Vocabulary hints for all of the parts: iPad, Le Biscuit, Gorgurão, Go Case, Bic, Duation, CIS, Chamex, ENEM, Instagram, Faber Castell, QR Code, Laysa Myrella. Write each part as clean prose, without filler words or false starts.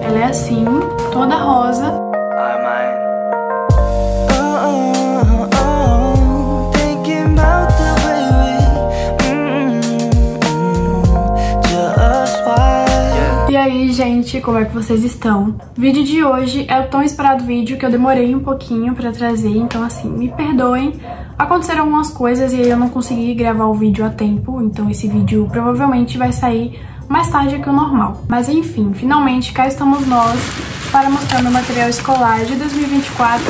Ela é assim, toda rosa. E aí, gente, como é que vocês estão? O vídeo de hoje é o tão esperado vídeo que eu demorei um pouquinho pra trazer, então assim, me perdoem. Aconteceram algumas coisas e aí eu não consegui gravar o vídeo a tempo, então esse vídeo provavelmente vai sair mais tarde que o normal. Mas enfim, finalmente cá estamos nós para mostrar meu material escolar de 2024,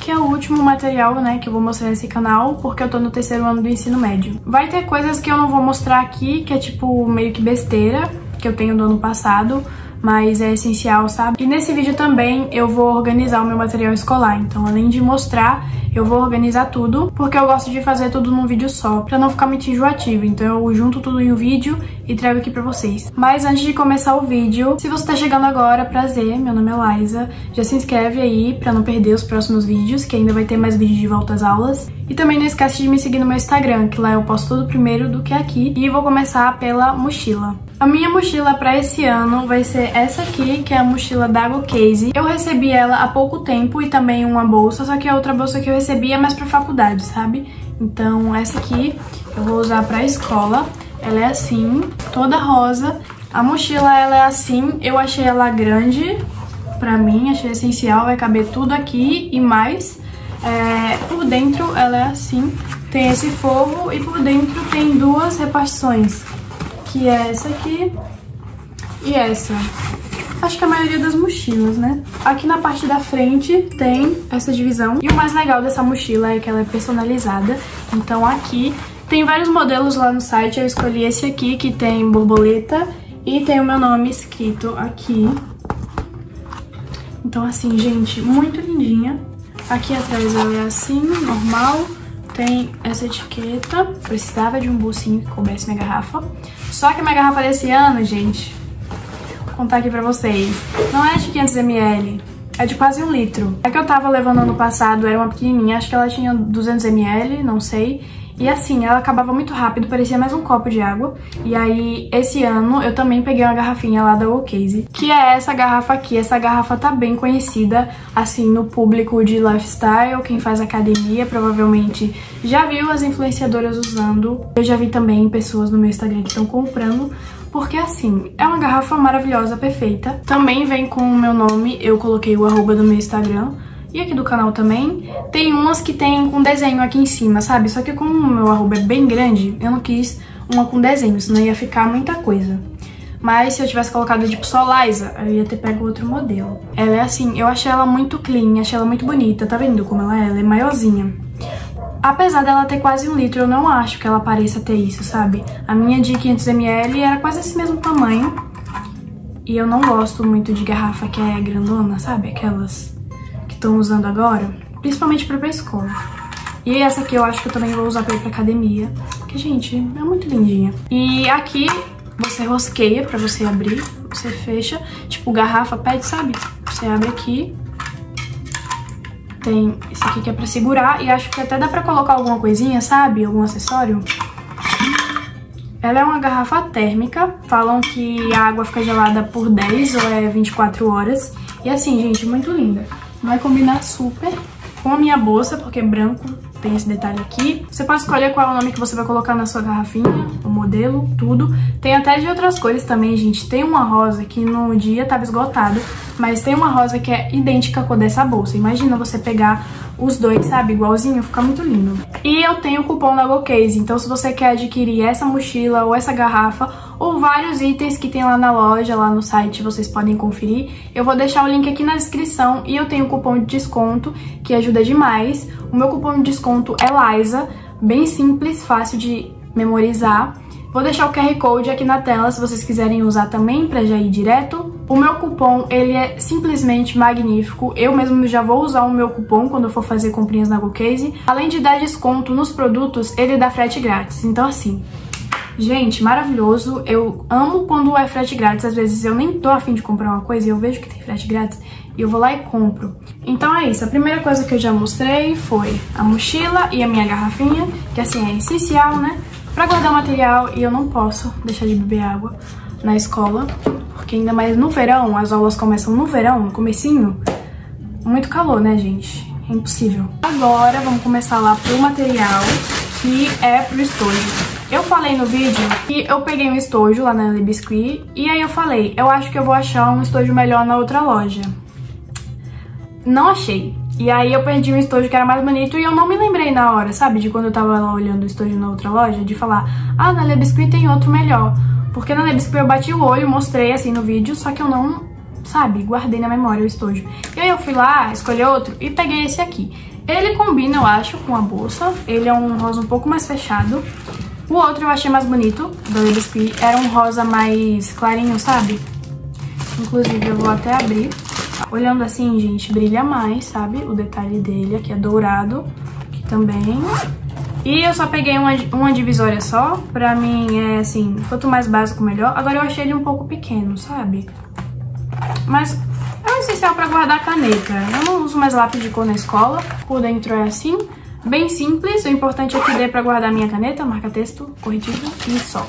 que é o último material, né, que eu vou mostrar nesse canal, porque eu tô no terceiro ano do ensino médio. Vai ter coisas que eu não vou mostrar aqui, que é tipo meio que besteira, que eu tenho do ano passado, mas é essencial, sabe? E nesse vídeo também eu vou organizar o meu material escolar, então além de mostrar, eu vou organizar tudo, porque eu gosto de fazer tudo num vídeo só, pra não ficar muito enjoativo, então eu junto tudo em um vídeo e trago aqui pra vocês. Mas antes de começar o vídeo, se você tá chegando agora, prazer, meu nome é Laysa, já se inscreve aí pra não perder os próximos vídeos, que ainda vai ter mais vídeo de volta às aulas. E também não esquece de me seguir no meu Instagram, que lá eu posto tudo primeiro do que aqui, e vou começar pela mochila. A minha mochila pra esse ano vai ser essa aqui, que é a mochila da Go Case. Eu recebi ela há pouco tempo e também uma bolsa, só que a outra bolsa que eu recebi é mais pra faculdade, sabe? Então essa aqui eu vou usar pra escola. Ela é assim, toda rosa. A mochila ela é assim, eu achei ela grande pra mim, achei essencial, vai caber tudo aqui e mais. Por dentro ela é assim, tem esse forro e por dentro tem duas repartições, que é essa aqui e essa. Acho que a maioria das mochilas, né? Aqui na parte da frente tem essa divisão. E o mais legal dessa mochila é que ela é personalizada. Então aqui tem vários modelos lá no site. Eu escolhi esse aqui, que tem borboleta e tem o meu nome escrito aqui. Então assim, gente, muito lindinha. Aqui atrás ela é assim, normal. Tem essa etiqueta. Precisava de um bolsinho que coubesse minha garrafa. Só que minha garrafa desse ano, gente, vou contar aqui pra vocês, não é de 500 ml, é de quase 1 litro. A que eu tava levando ano passado era uma pequenininha, acho que ela tinha 200 ml, não sei. E assim, ela acabava muito rápido, parecia mais um copo de água. E aí, esse ano, eu também peguei uma garrafinha lá da Go Case, que é essa garrafa aqui. Essa garrafa tá bem conhecida, assim, no público de lifestyle. Quem faz academia, provavelmente já viu as influenciadoras usando. Eu já vi também pessoas no meu Instagram que estão comprando. Porque assim, é uma garrafa maravilhosa, perfeita. Também vem com o meu nome, eu coloquei o arroba do meu Instagram. E aqui do canal também, tem umas que tem com desenho aqui em cima, sabe? Só que como o meu arroba é bem grande, eu não quis uma com desenho, senão ia ficar muita coisa. Mas se eu tivesse colocado tipo só Laysa, eu ia ter pego outro modelo. Ela é assim, eu achei ela muito clean, achei ela muito bonita, tá vendo como ela é? Ela é maiorzinha. Apesar dela ter quase 1 litro, eu não acho que ela pareça ter isso, sabe? A minha de 500 ml era quase esse mesmo tamanho. E eu não gosto muito de garrafa que é grandona, sabe? Aquelas que estão usando agora, principalmente pra ir pra escola. E essa aqui eu acho que eu também vou usar pra ir pra academia, porque, gente, é muito lindinha. E aqui você rosqueia pra você abrir, você fecha, tipo garrafa pet, sabe? Você abre aqui, tem esse aqui que é pra segurar, e acho que até dá pra colocar alguma coisinha, sabe? Algum acessório. Ela é uma garrafa térmica, falam que a água fica gelada por 10 ou 24 horas, e assim, gente, muito linda. Vai combinar super com a minha bolsa, porque branco tem esse detalhe aqui. Você pode escolher qual é o nome que você vai colocar na sua garrafinha, o modelo, tudo. Tem até de outras cores também, gente. Tem uma rosa que no dia tava esgotado, mas tem uma rosa que é idêntica à cor dessa bolsa. Imagina você pegar os dois, sabe, igualzinho, fica muito lindo. E eu tenho o cupom da Go Case, então se você quer adquirir essa mochila ou essa garrafa, ou vários itens que tem lá na loja, lá no site, vocês podem conferir. Eu vou deixar o link aqui na descrição e eu tenho um cupom de desconto, que ajuda demais. O meu cupom de desconto é Laysa, bem simples, fácil de memorizar. Vou deixar o QR Code aqui na tela, se vocês quiserem usar também, pra já ir direto. O meu cupom, ele é simplesmente magnífico. Eu mesmo já vou usar o meu cupom quando eu for fazer comprinhas na Go Case. Além de dar desconto nos produtos, ele dá frete grátis. Então assim, gente, maravilhoso, eu amo quando é frete grátis, às vezes eu nem tô afim de comprar uma coisa e eu vejo que tem frete grátis e eu vou lá e compro. Então é isso, a primeira coisa que eu já mostrei foi a mochila e a minha garrafinha, que assim é essencial, né, pra guardar o material e eu não posso deixar de beber água. na escola, porque ainda mais no verão, as aulas começam no verão, no comecinho, muito calor, né, gente? É impossível. Agora vamos começar lá pro material, que é pro estojo. Eu falei no vídeo que eu peguei um estojo lá na Le Biscuit, e aí eu falei, eu acho que eu vou achar um estojo melhor na outra loja. Não achei. E aí eu perdi um estojo que era mais bonito e eu não me lembrei na hora, sabe? De quando eu tava lá olhando o estojo na outra loja, de falar, ah, na Le Biscuit tem outro melhor. Porque na Le Biscuit eu bati o olho, mostrei assim no vídeo, só que eu não, sabe, guardei na memória o estojo. E aí eu fui lá, escolhi outro e peguei esse aqui. Ele combina, eu acho, com a bolsa. Ele é um rosa um pouco mais fechado. O outro eu achei mais bonito, da Le Biscuit. Era um rosa mais clarinho, sabe? Inclusive eu vou até abrir. Olhando assim, gente, brilha mais, sabe? O detalhe dele aqui é dourado, aqui também. E eu só peguei uma divisória só. Pra mim é assim, quanto mais básico, melhor. Agora eu achei ele um pouco pequeno, sabe? Mas é um essencial pra guardar a caneta. Eu não uso mais lápis de cor na escola. Por dentro é assim, bem simples. O importante é que dê pra guardar minha caneta, marca-texto, corretivo e só.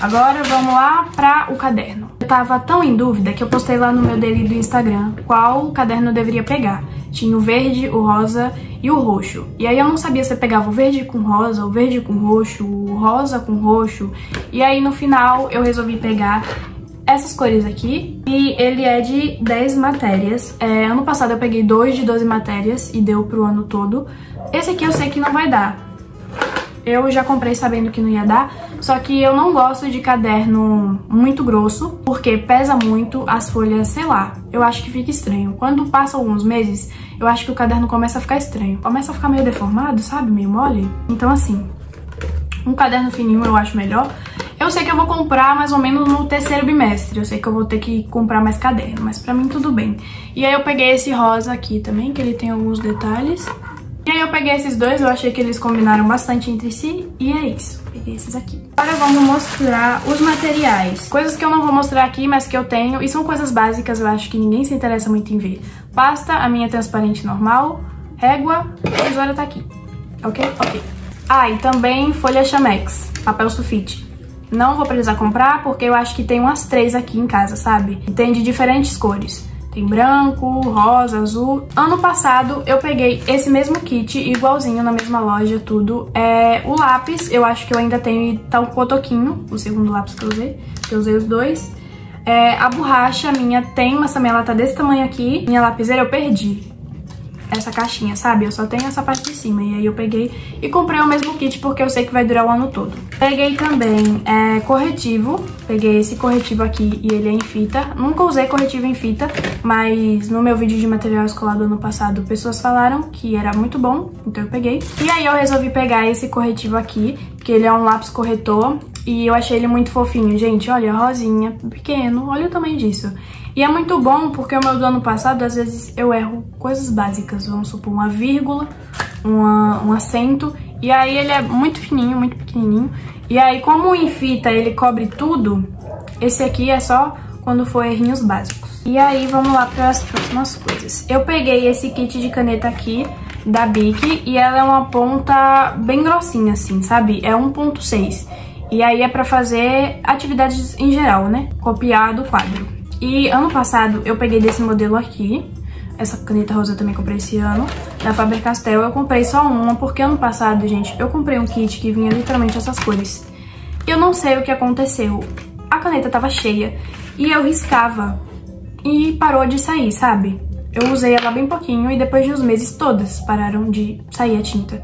Agora vamos lá pra o caderno. Eu tava tão em dúvida que eu postei lá no meu daily do Instagram qual caderno eu deveria pegar. Tinha o verde, o rosa e o roxo. E aí eu não sabia se eu pegava o verde com rosa, o verde com roxo, o rosa com roxo. E aí no final eu resolvi pegar essas cores aqui. E ele é de 10 matérias. Ano passado eu peguei 2 de 12 matérias e deu pro ano todo. Esse aqui eu sei que não vai dar. Eu já comprei sabendo que não ia dar, só que eu não gosto de caderno muito grosso, porque pesa muito as folhas, sei lá, eu acho que fica estranho. Quando passam alguns meses, eu acho que o caderno começa a ficar estranho. Começa a ficar meio deformado, sabe? Meio mole. Então assim, um caderno fininho eu acho melhor. Eu sei que eu vou comprar mais ou menos no terceiro bimestre, eu sei que eu vou ter que comprar mais caderno, mas pra mim tudo bem. E aí eu peguei esse rosa aqui também, que ele tem alguns detalhes. E aí eu peguei esses dois, eu achei que eles combinaram bastante entre si, e é isso, peguei esses aqui. Agora vamos mostrar os materiais. Coisas que eu não vou mostrar aqui, mas que eu tenho, e são coisas básicas, eu acho que ninguém se interessa muito em ver. Pasta, a minha transparente normal, régua, a tesoura tá aqui, ok? Ok. Ah, e também folha chamex, papel sulfite. Não vou precisar comprar, porque eu acho que tem umas 3 aqui em casa, sabe? E tem de diferentes cores. Tem branco, rosa, azul. Ano passado eu peguei esse mesmo kit, igualzinho na mesma loja, tudo. O lápis, eu acho que eu ainda tenho e tá um cotoquinho, o segundo lápis que eu usei, os dois. A borracha minha tem, mas também ela tá desse tamanho aqui. Minha lapiseira eu perdi. Essa caixinha, sabe? Eu só tenho essa parte de cima. E aí eu peguei e comprei o mesmo kit, porque eu sei que vai durar o ano todo. Peguei também corretivo. Peguei esse corretivo aqui e ele é em fita. Nunca usei corretivo em fita, mas no meu vídeo de material escolar do ano passado, pessoas falaram que era muito bom, então eu peguei. E aí eu resolvi pegar esse corretivo aqui, que ele é um lápis corretor. E eu achei ele muito fofinho, gente. Olha, rosinha, pequeno, olha o tamanho disso. E é muito bom porque o meu do ano passado, às vezes eu erro coisas básicas, vamos supor, uma vírgula, um acento, e aí ele é muito fininho, muito pequenininho. E aí, como em fita ele cobre tudo, esse aqui é só quando for errinhos básicos. E aí, vamos lá para as próximas coisas. Eu peguei esse kit de caneta aqui, da Bic, e ela é uma ponta bem grossinha, assim, sabe? É 1.6. E aí é para fazer atividades em geral, né? Copiar do quadro. E ano passado eu peguei desse modelo aqui, essa caneta rosa eu também comprei esse ano, da Faber Castell. Eu comprei só uma, porque ano passado, gente, eu comprei um kit que vinha literalmente essas cores. E eu não sei o que aconteceu, a caneta tava cheia e eu riscava e parou de sair, sabe? Eu usei ela bem pouquinho e depois de uns meses todas pararam de sair a tinta.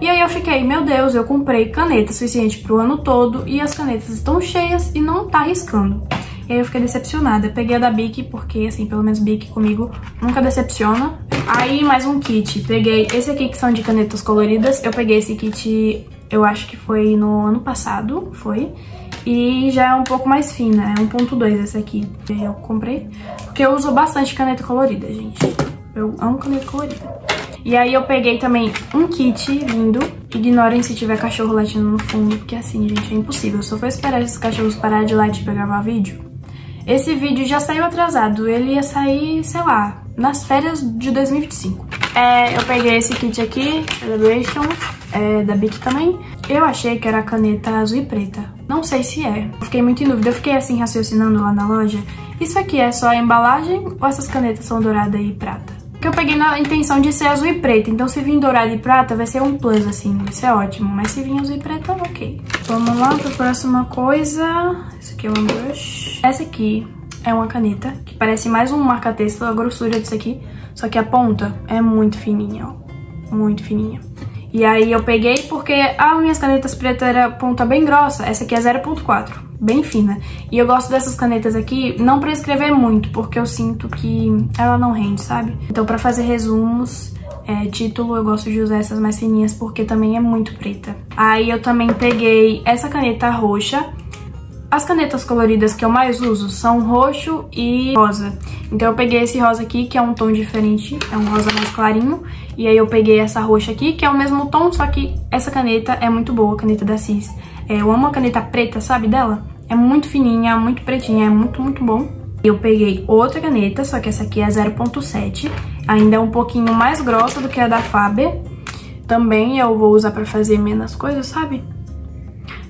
E aí eu fiquei, meu Deus, eu comprei caneta suficiente pro ano todo e as canetas estão cheias e não tá riscando. E aí eu fiquei decepcionada. Eu peguei a da Bic, porque, assim, pelo menos Bic comigo nunca decepciona. Aí, mais um kit. Peguei esse aqui, que são de canetas coloridas. Eu peguei esse kit, eu acho que foi no ano passado, foi. E já é um pouco mais fina, é 1.2 essa aqui. E eu comprei, porque eu uso bastante caneta colorida, gente. Eu amo caneta colorida. E aí eu peguei também um kit lindo. Ignorem se tiver cachorro latindo no fundo, porque, assim, gente, é impossível. Eu só vou esperar esses cachorros parar de latir pra gravar vídeo. Esse vídeo já saiu atrasado, ele ia sair, sei lá, nas férias de 2025. Eu peguei esse kit aqui, Duation, da Bic também. Eu achei que era caneta azul e preta, Não sei se é. Eu fiquei muito em dúvida, eu fiquei assim raciocinando lá na loja. Isso aqui é só a embalagem ou essas canetas são dourada e prata? Porque eu peguei na intenção de ser azul e preta, então se vir dourada e prata vai ser um plus, assim, vai ser ótimo. Mas se vir azul e preta, ok. Vamos lá pra próxima coisa. Isso aqui é um brush. Essa aqui é uma caneta, que parece mais um marca-texto, a grossura disso aqui. Só que a ponta é muito fininha, ó. Muito fininha. E aí eu peguei porque as minhas canetas pretas era ponta bem grossa, essa aqui é 0.4, bem fina. E eu gosto dessas canetas aqui, não pra escrever muito, porque eu sinto que ela não rende, sabe? Então pra fazer resumos, título, eu gosto de usar essas mais fininhas porque também é muito preta. Aí eu também peguei essa caneta roxa. As canetas coloridas que eu mais uso são roxo e rosa. Então eu peguei esse rosa aqui, que é um tom diferente, é um rosa mais clarinho. E aí eu peguei essa roxa aqui, que é o mesmo tom, só que essa caneta é muito boa, a caneta da CIS. Eu amo a caneta preta, sabe, dela? É muito fininha, muito pretinha, é muito, muito bom. Eu peguei outra caneta, só que essa aqui é 0.7. Ainda é um pouquinho mais grossa do que a da Faber. Também eu vou usar pra fazer menos coisas, sabe?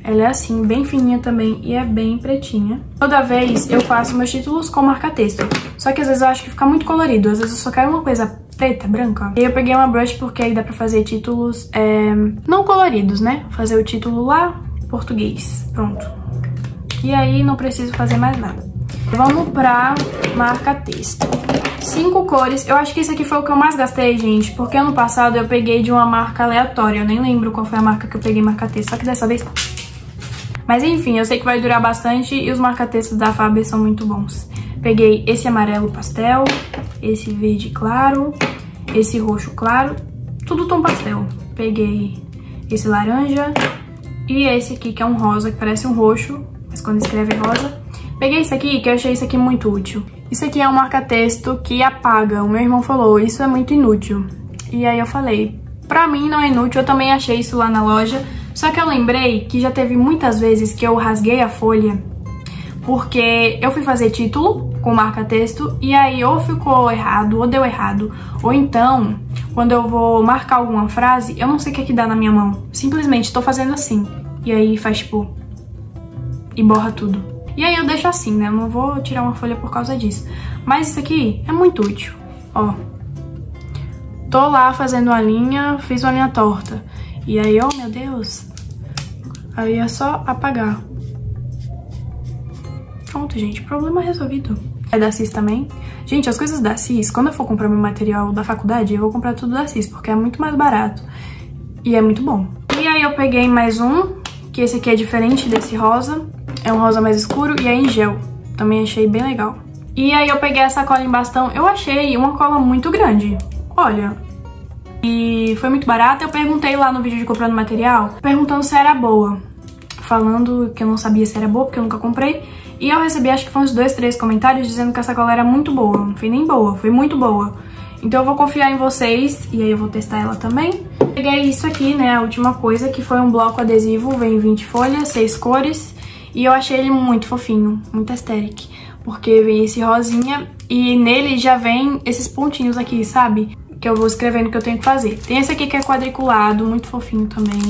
Ela é assim, bem fininha também e é bem pretinha. Toda vez eu faço meus títulos com marca-texto. Só que às vezes eu acho que fica muito colorido. Às vezes eu só quero uma coisa preta, branca. E eu peguei uma brush porque aí dá pra fazer títulos não coloridos, né? Fazer o título lá, português. Pronto. E aí não preciso fazer mais nada. Vamos pra marca-texto. 5 cores. Eu acho que esse aqui foi o que eu mais gastei, gente. Porque ano passado eu peguei de uma marca aleatória. Eu nem lembro qual foi a marca que eu peguei marca-texto. Só que dessa vez... Mas enfim, eu sei que vai durar bastante e os marca-textos da Faber são muito bons. Peguei esse amarelo pastel, esse verde claro, esse roxo claro, tudo tom pastel. Peguei esse laranja e esse aqui que é um rosa, que parece um roxo, mas quando escreve é rosa. Peguei esse aqui, que eu achei isso aqui muito útil. Isso aqui é um marca-texto que apaga. O meu irmão falou, isso é muito inútil. E aí eu falei, pra mim não é inútil, eu também achei isso lá na loja. Só que eu lembrei que já teve muitas vezes que eu rasguei a folha porque eu fui fazer título com marca-texto e aí ou ficou errado ou deu errado. Ou então, quando eu vou marcar alguma frase, eu não sei o que é que dá na minha mão. Simplesmente tô fazendo assim. E aí faz tipo... e borra tudo. E aí eu deixo assim, né? Eu não vou tirar uma folha por causa disso. Mas isso aqui é muito útil. Ó. Tô lá fazendo uma linha, fiz uma linha torta. E aí, oh meu Deus, aí é só apagar. Pronto, gente, problema resolvido. É da CIS também. Gente, as coisas da CIS, quando eu for comprar meu material da faculdade, eu vou comprar tudo da CIS, porque é muito mais barato e é muito bom. E aí eu peguei mais um, que esse aqui é diferente desse rosa, é um rosa mais escuro e é em gel. Também achei bem legal. E aí eu peguei essa cola em bastão, eu achei uma cola muito grande, olha... E foi muito barata, eu perguntei lá no vídeo de comprando material, perguntando se era boa. Falando que eu não sabia se era boa, porque eu nunca comprei. E eu recebi, acho que foi uns 2, 3 comentários dizendo que essa cola era muito boa. Não foi nem boa, foi muito boa. Então eu vou confiar em vocês, e aí eu vou testar ela também. Peguei isso aqui, né, a última coisa, que foi um bloco adesivo, vem 20 folhas, 6 cores. E eu achei ele muito fofinho, muito aesthetic. Porque vem esse rosinha, e nele já vem esses pontinhos aqui, sabe? Que eu vou escrevendo o que eu tenho que fazer. Tem esse aqui que é quadriculado, muito fofinho também.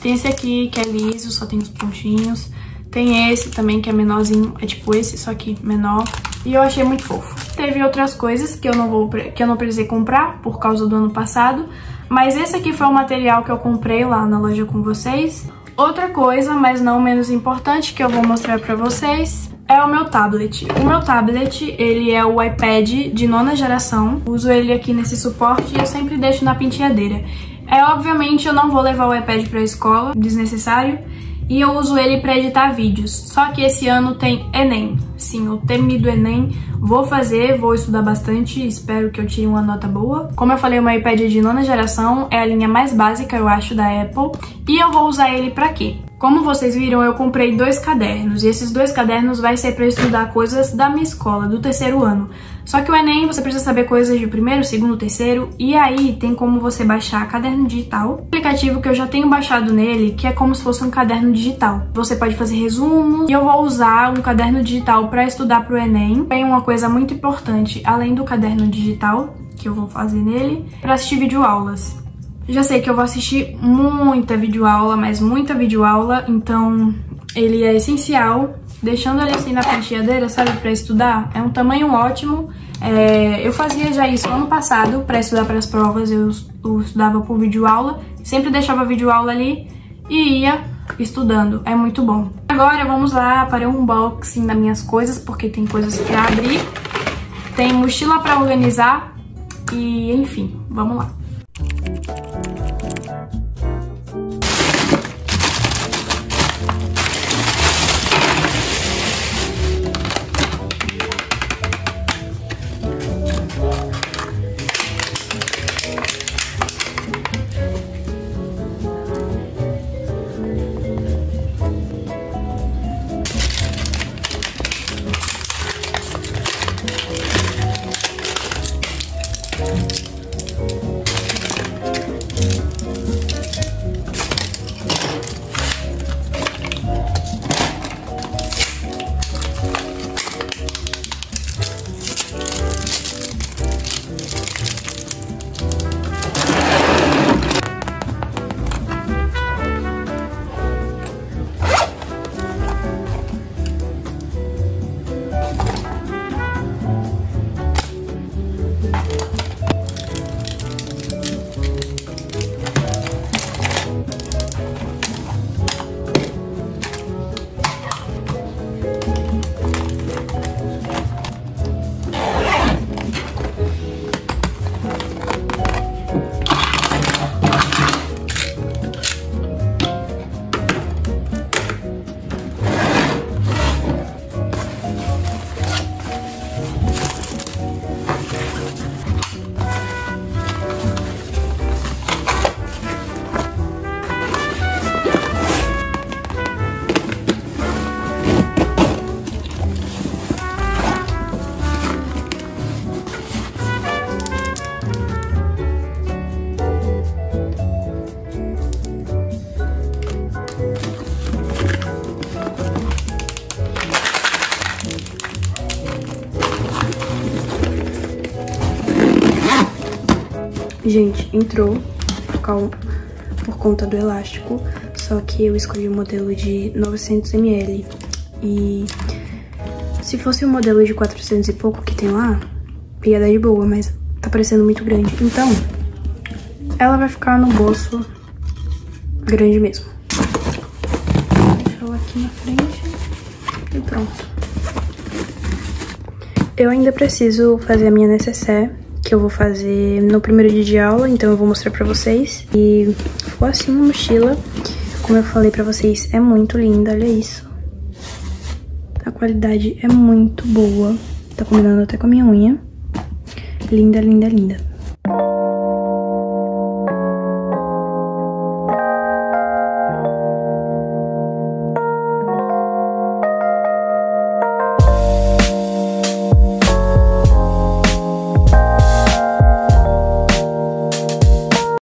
Tem esse aqui que é liso, só tem os pontinhos. Tem esse também que é menorzinho, é tipo esse, só que menor. E eu achei muito fofo. Teve outras coisas que eu não precisei comprar por causa do ano passado. Mas esse aqui foi o material que eu comprei lá na loja com vocês. Outra coisa, mas não menos importante, que eu vou mostrar pra vocês... é o meu tablet. O meu tablet, ele é o iPad de 9ª geração. Uso ele aqui nesse suporte e eu sempre deixo na penteadeira. Obviamente, eu não vou levar o iPad pra escola, desnecessário. E eu uso ele pra editar vídeos. Só que esse ano tem ENEM. Sim, o temido ENEM. Vou fazer, vou estudar bastante, espero que eu tire uma nota boa. Como eu falei, o meu iPad é de 9ª geração, é a linha mais básica, eu acho, da Apple. E eu vou usar ele pra quê? Como vocês viram, eu comprei 2 cadernos, e esses 2 cadernos vai ser para estudar coisas da minha escola, do 3º ano. Só que o ENEM, você precisa saber coisas de 1º, 2º, 3º, e aí tem como você baixar caderno digital. O aplicativo que eu já tenho baixado nele, que é como se fosse um caderno digital. Você pode fazer resumos, e eu vou usar um caderno digital para estudar para o ENEM. Tem uma coisa muito importante, além do caderno digital, que eu vou fazer nele, para assistir videoaulas. Já sei que eu vou assistir muita videoaula, mas muita videoaula, então ele é essencial, deixando ele assim na penteadeira, sabe, pra estudar. É um tamanho ótimo. Eu fazia já isso ano passado, pra estudar pras provas, eu estudava por videoaula, sempre deixava videoaula ali e ia estudando, é muito bom. Agora vamos lá para o unboxing das minhas coisas, porque tem coisas pra abrir, tem mochila pra organizar e enfim, vamos lá. Gente, entrou por conta do elástico, só que eu escolhi o modelo de 900 ml, e se fosse o modelo de 400 e pouco que tem lá, ia dar de boa, mas tá parecendo muito grande, então ela vai ficar no bolso grande mesmo. Deixa ela aqui na frente e pronto. Eu ainda preciso fazer a minha necessaire, que eu vou fazer no primeiro dia de aula, então eu vou mostrar pra vocês. E ficou assim uma mochila, como eu falei pra vocês, é muito linda, olha isso. A qualidade é muito boa, tá combinando até com a minha unha. Linda, linda, linda.